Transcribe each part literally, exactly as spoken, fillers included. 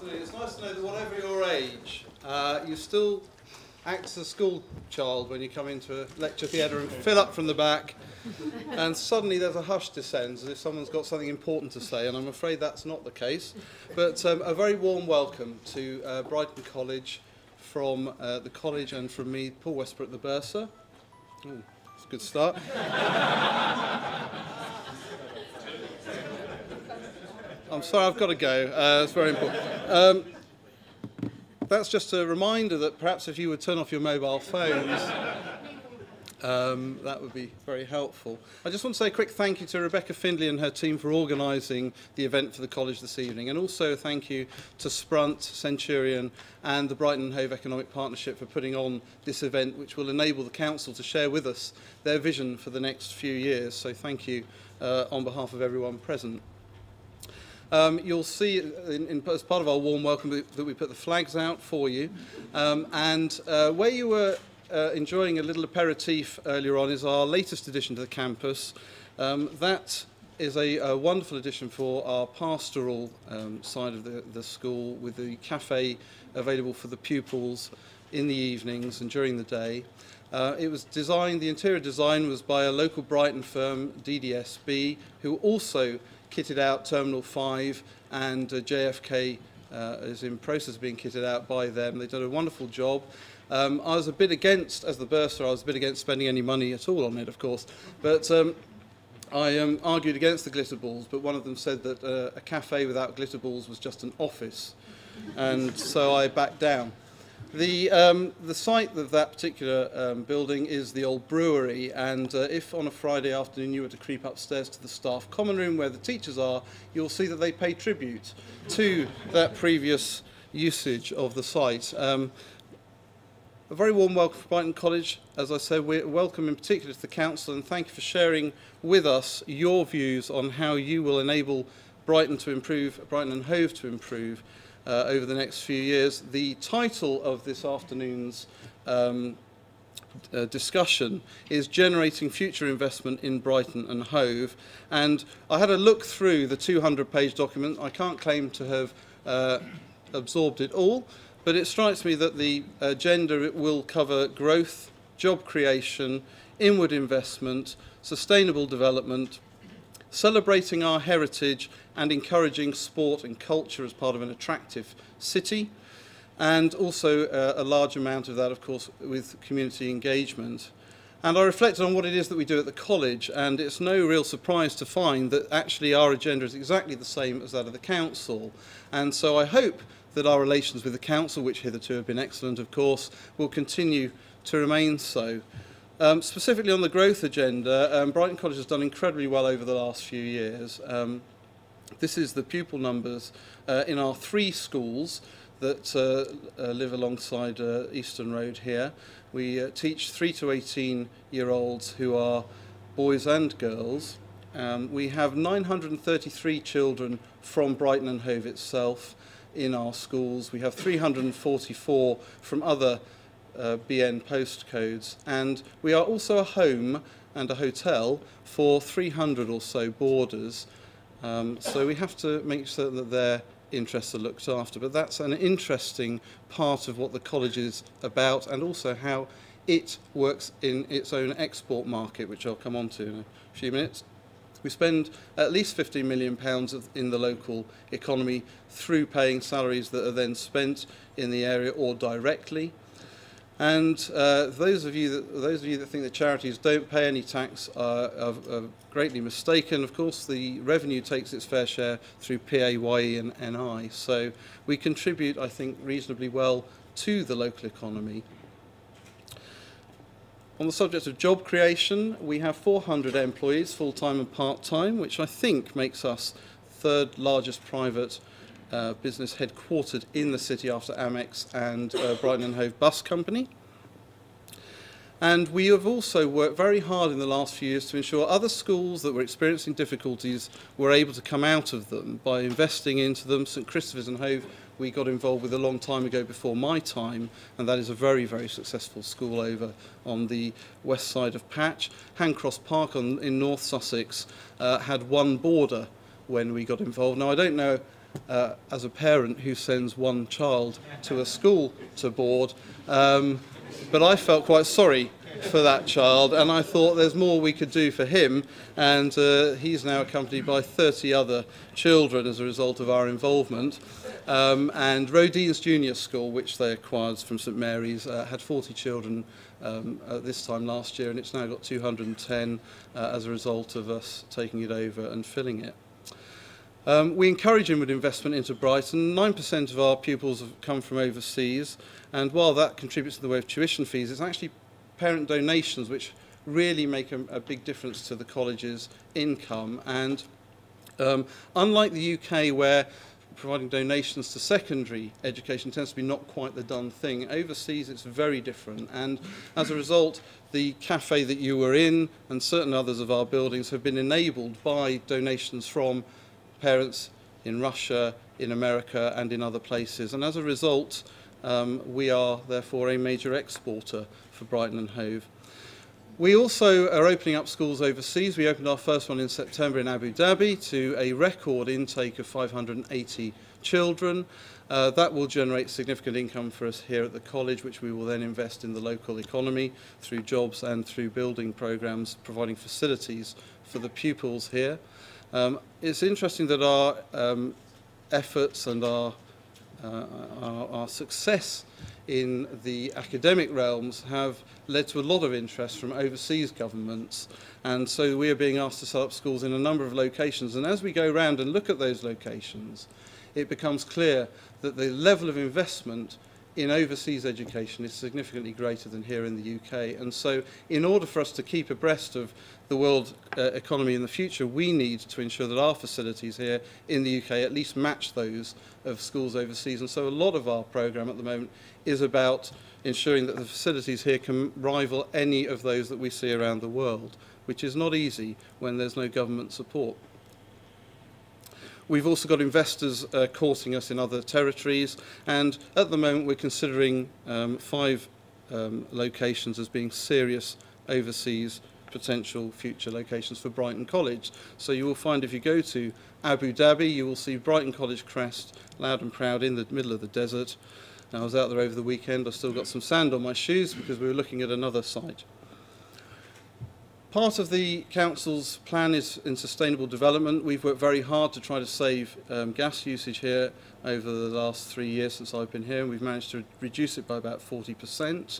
afternoon. It's nice to know that whatever your age, uh, you still act as a school child when you come into a lecture theatre and fill up from the back, and suddenly there's a hush descends as if someone's got something important to say, and I'm afraid that's not the case. But um, a very warm welcome to uh, Brighton College from uh, the college and from me, Paul Westbrook, the bursar. Ooh, that's a good start. I'm sorry, I've got to go. Uh, it's very important. Um, that's just a reminder that perhaps if you would turn off your mobile phones, um, that would be very helpful. I just want to say a quick thank you to Rebecca Findlay and her team for organising the event for the college this evening, and also a thank you to Sprunt, Centurion and the Brighton and Hove Economic Partnership for putting on this event, which will enable the council to share with us their vision for the next few years. So thank you uh, on behalf of everyone present. Um, you'll see, in, in, as part of our warm welcome, that we put the flags out for you. Um, and uh, where you were uh, enjoying a little aperitif earlier on is our latest addition to the campus. Um, that is a, a wonderful addition for our pastoral um, side of the, the school, with the cafe available for the pupils in the evenings and during the day. Uh, it was designed, the interior design was by a local Brighton firm, D D S B, who also kitted out Terminal five, and uh, J F K uh, is in process of being kitted out by them. They've done a wonderful job. Um, I was a bit against, as the bursar, I was a bit against spending any money at all on it, of course, but um, I um, argued against the glitter balls, but one of them said that uh, a cafe without glitter balls was just an office, and so I backed down. The, um, the site of that particular um, building is the old brewery, and uh, if on a Friday afternoon you were to creep upstairs to the staff common room where the teachers are, you'll see that they pay tribute to that previous usage of the site. Um, a very warm welcome for Brighton College. As I said, we're welcome in particular to the council, and thank you for sharing with us your views on how you will enable Brighton to improve, Brighton and Hove to improve, Uh, over the next few years. The title of this afternoon's um, uh, discussion is Generating Future Investment in Brighton and Hove, and I had a look through the two hundred page document. I can't claim to have uh, absorbed it all, but it strikes me that the agenda, it will cover growth, job creation, inward investment, sustainable development, celebrating our heritage and encouraging sport and culture as part of an attractive city, and also uh, a large amount of that, of course, with community engagement. And I reflected on what it is that we do at the college, and it's no real surprise to find that actually our agenda is exactly the same as that of the council. And so I hope that our relations with the council, which hitherto have been excellent, of course, will continue to remain so. Um, specifically on the growth agenda, um, Brighton College has done incredibly well over the last few years. Um, this is the pupil numbers uh, in our three schools that uh, uh, live alongside uh, Eastern Road here. We uh, teach three to eighteen year olds who are boys and girls. Um, we have nine hundred thirty-three children from Brighton and Hove itself in our schools. We have three hundred forty-four from other Uh, B N postcodes, and we are also a home and a hotel for three hundred or so boarders, um, so we have to make certain that their interests are looked after. But that's an interesting part of what the college is about, and also how it works in its own export market, which I'll come on to in a few minutes. We spend at least fifteen million pounds of, in the local economy through paying salaries that are then spent in the area or directly. And uh, those of you that those of you that think that charities don't pay any tax are, are, are greatly mistaken. Of course, the revenue takes its fair share through P A Y E and N I, so we contribute, I think, reasonably well to the local economy. On the subject of job creation, we have four hundred employees, full-time and part-time, which I think makes us third largest private Uh, business headquartered in the city after Amex and uh, Brighton and Hove Bus Company. And we have also worked very hard in the last few years to ensure other schools that were experiencing difficulties were able to come out of them by investing into them. St Christopher's and Hove we got involved with a long time ago, before my time, and that is a very, very successful school over on the west side of Patch. Hancross Park on, in North Sussex uh, had one boarder when we got involved. Now, I don't know uh, as a parent who sends one child to a school to board. Um, but I felt quite sorry for that child, and I thought there's more we could do for him, and uh, he's now accompanied by thirty other children as a result of our involvement. Um, and Rodine's Junior School, which they acquired from St Mary's, uh, had forty children um, at this time last year, and it's now got two hundred and ten uh, as a result of us taking it over and filling it. Um, we encourage inward investment into Brighton. nine percent of our pupils have come from overseas, and while that contributes in the way of tuition fees, it's actually parent donations which really make a, a big difference to the college's income. And um, unlike the U K, where providing donations to secondary education tends to be not quite the done thing, overseas it's very different, and as a result the cafe that you were in and certain others of our buildings have been enabled by donations from parents in Russia, in America and in other places, and as a result um, we are therefore a major exporter for Brighton and Hove. We also are opening up schools overseas. We opened our first one in September in Abu Dhabi to a record intake of five hundred and eighty children. Uh, that will generate significant income for us here at the college, which we will then invest in the local economy through jobs and through building programs, providing facilities for the pupils here. Um, it's interesting that our um, efforts and our, uh, our, our success in the academic realms have led to a lot of interest from overseas governments, and so we are being asked to set up schools in a number of locations, and as we go round and look at those locations it becomes clear that the level of investment in overseas education is significantly greater than here in the U K, and so in order for us to keep abreast of the world uh, economy in the future, we need to ensure that our facilities here in the U K at least match those of schools overseas, and so a lot of our programme at the moment is about ensuring that the facilities here can rival any of those that we see around the world, which is not easy when there's no government support. We've also got investors uh, courting us in other territories, and at the moment we're considering um, five um, locations as being serious overseas potential future locations for Brighton College. So you will find if you go to Abu Dhabi, you will see Brighton College crest loud and proud in the middle of the desert. Now, I was out there over the weekend, I've still got some sand on my shoes because we were looking at another site. Part of the council's plan is in sustainable development. We've worked very hard to try to save um, gas usage here over the last three years since I've been here, and we've managed to reduce it by about forty percent.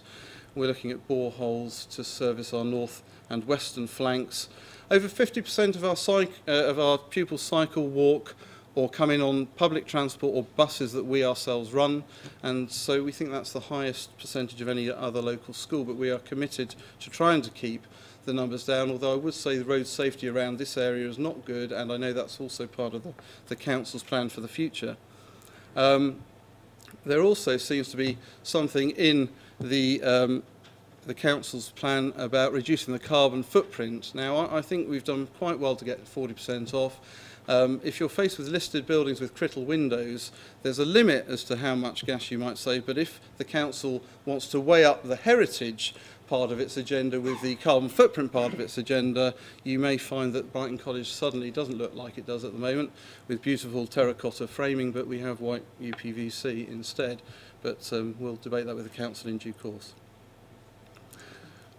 We're looking at boreholes to service our north and western flanks. Over fifty percent of our, uh, of our pupils cycle, walk or come in on public transport or buses that we ourselves run, and so we think that's the highest percentage of any other local school, but we are committed to trying to keep the numbers down, although I would say the road safety around this area is not good, and I know that's also part of the, the council's plan for the future. Um, there also seems to be something in the, um, the council's plan about reducing the carbon footprint. Now I, I think we've done quite well to get forty percent off. Um, if you're faced with listed buildings with crittal windows, there's a limit as to how much gas you might save, but if the council wants to weigh up the heritage part of its agenda with the carbon footprint part of its agenda, you may find that Brighton College suddenly doesn't look like it does at the moment with beautiful terracotta framing, but we have white U P V C instead. But um, we'll debate that with the council in due course.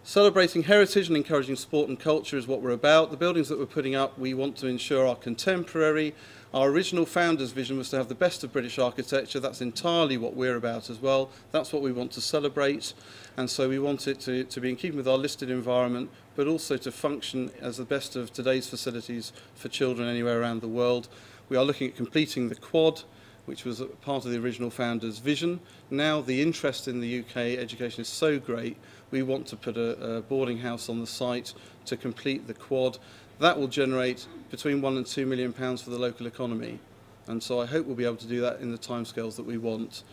Celebrating heritage and encouraging sport and culture is what we're about. The buildings that we're putting up, we want to ensure are contemporary. Our original founder's vision was to have the best of British architecture. That's entirely what we're about as well. That's what we want to celebrate. And so we want it to, to be in keeping with our listed environment, but also to function as the best of today's facilities for children anywhere around the world. We are looking at completing the quad, which was part of the original founder's vision. Now the interest in the U K education is so great, we want to put a, a boarding house on the site to complete the quad. That will generate between one and two million pounds for the local economy. And so I hope we'll be able to do that in the timescales that we want,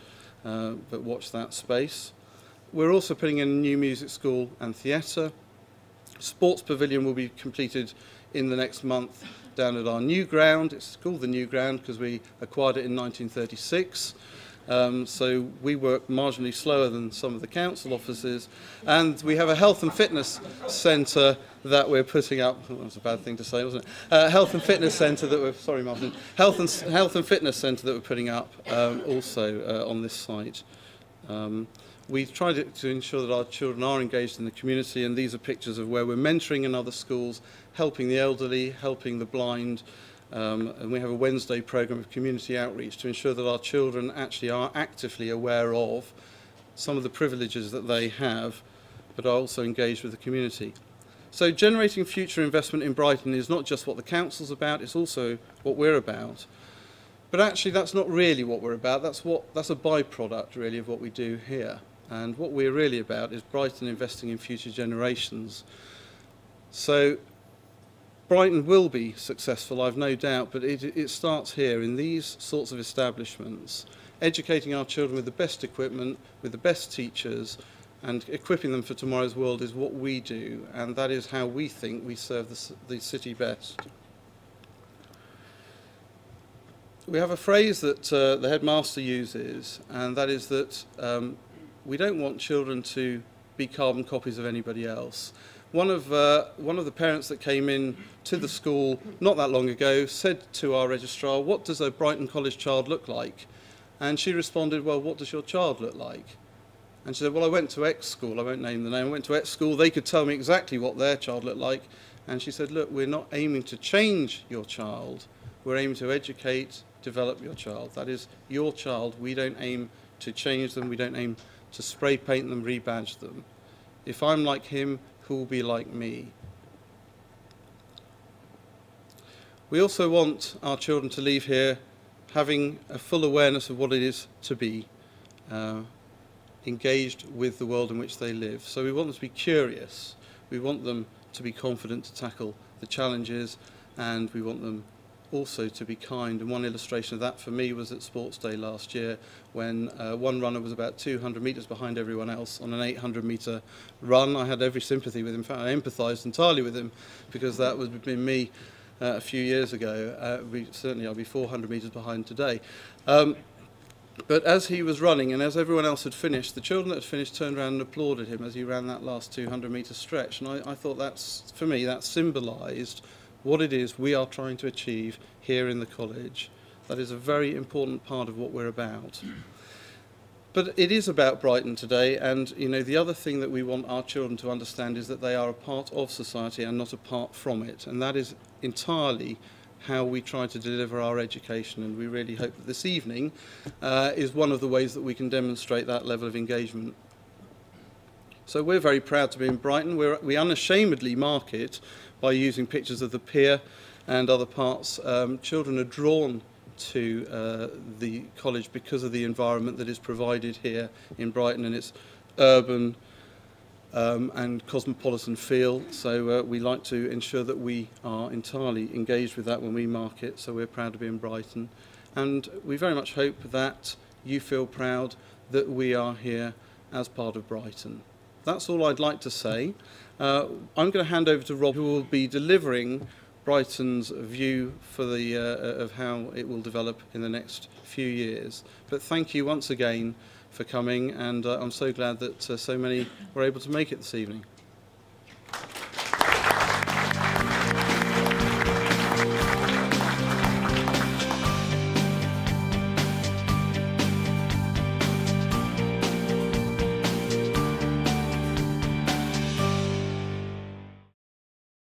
uh, but watch that space. We're also putting in a new music school and theatre. Sports pavilion will be completed in the next month down at our new ground. It's called the new ground because we acquired it in nineteen thirty-six. Um, so we work marginally slower than some of the council offices, and we have a health and fitness centre that we're putting up. Well, that was a bad thing to say, wasn't it? Uh, health and fitness centre that we're sorry, Martin. Health and health and fitness centre that we're putting up um, also uh, on this site. Um, We try to, to ensure that our children are engaged in the community, and these are pictures of where we're mentoring in other schools, helping the elderly, helping the blind, um, and we have a Wednesday programme of community outreach to ensure that our children actually are actively aware of some of the privileges that they have, but are also engaged with the community. So generating future investment in Brighton is not just what the council's about, it's also what we're about. But actually that's not really what we're about, that's, what, that's a byproduct really of what we do here. And what we're really about is Brighton investing in future generations. So Brighton will be successful, I've no doubt, but it, it starts here in these sorts of establishments, educating our children with the best equipment, with the best teachers, and equipping them for tomorrow's world is what we do, and that is how we think we serve the, the city best. We have a phrase that uh, the headmaster uses, and that is that um, we don't want children to be carbon copies of anybody else. One of, uh, one of the parents that came in to the school not that long ago said to our registrar, what does a Brighton College child look like? And she responded, well, what does your child look like? And she said, well, I went to X school, I won't name the name, I went to X school, they could tell me exactly what their child looked like. And she said, look, we're not aiming to change your child, we're aiming to educate, develop your child. That is your child, we don't aim to change them, we don't aim to spray paint them, rebadge them. If I'm like him, who will be like me? We also want our children to leave here having a full awareness of what it is to be uh, engaged with the world in which they live. So we want them to be curious, we want them to be confident to tackle the challenges, and we want them also to be kind. And one illustration of that for me was at Sports Day last year, when uh, one runner was about two hundred metres behind everyone else on an eight hundred metre run. I had every sympathy with him. In fact, I empathised entirely with him, because that would have been me uh, a few years ago. Uh, we, certainly I'll be four hundred metres behind today. Um, but as he was running and as everyone else had finished, the children that had finished turned around and applauded him as he ran that last two hundred metre stretch. And I, I thought that's, for me, that symbolised what it is we are trying to achieve here in the college. That is a very important part of what we're about. But it is about Brighton today, and you know, the other thing that we want our children to understand is that they are a part of society and not apart from it, and that is entirely how we try to deliver our education, and we really hope that this evening uh, is one of the ways that we can demonstrate that level of engagement. So we're very proud to be in Brighton. We're, we unashamedly market by using pictures of the pier and other parts. Um, children are drawn to uh, the college because of the environment that is provided here in Brighton, and its urban um, and cosmopolitan feel. So uh, we like to ensure that we are entirely engaged with that when we market. So we're proud to be in Brighton. And we very much hope that you feel proud that we are here as part of Brighton. That's all I'd like to say. Uh, I'm going to hand over to Rob, who will be delivering Brighton's view for the, uh, of how it will develop in the next few years. But thank you once again for coming, and uh, I'm so glad that uh, so many were able to make it this evening.